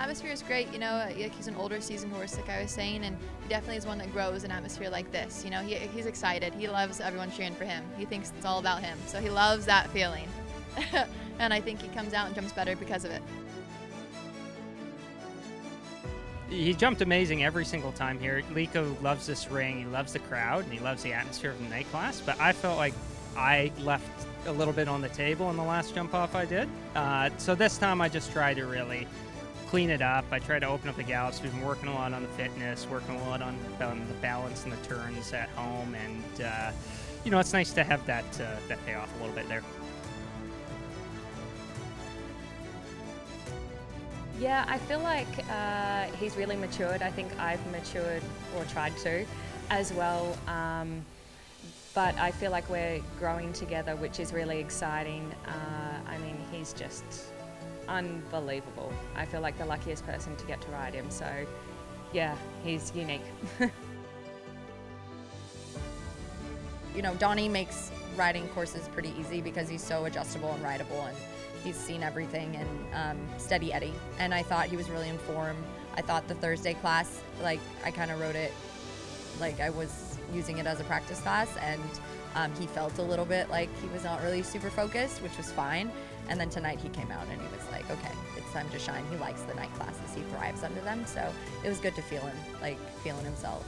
atmosphere is great, you know, like he's an older seasoned horse, like I was saying, and he definitely is one that grows in an atmosphere like this. You know, he's excited. He loves everyone cheering for him. He thinks it's all about him, so he loves that feeling. And I think he comes out and jumps better because of it. He jumped amazing every single time here. Liko loves this ring, he loves the crowd, and he loves the atmosphere of the night class, but I felt like I left a little bit on the table in the last jump off I did. So this time I just tried to really clean it up. I tried to open up the gallops. We've been working a lot on the fitness, working a lot on the balance and the turns at home, and you know, it's nice to have that, that pay off a little bit there. Yeah, I feel like he's really matured. I think I've matured, or tried to, as well. But I feel like we're growing together, which is really exciting. I mean, he's just unbelievable. I feel like the luckiest person to get to ride him. So, yeah, he's unique. You know, Donnie makes riding courses pretty easy because he's so adjustable and rideable, and he's seen everything, and steady Eddie. And I thought he was really informed. I thought the Thursday class, like, I kind of rode it like I was using it as a practice class, and he felt a little bit like he was not really super focused, which was fine. And then tonight he came out and he was like, okay, it's time to shine. He likes the night classes. He thrives under them. So it was good to feel him, like, feeling himself.